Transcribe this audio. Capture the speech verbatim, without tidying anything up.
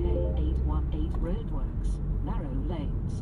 J eight one eight roadworks, narrow lanes.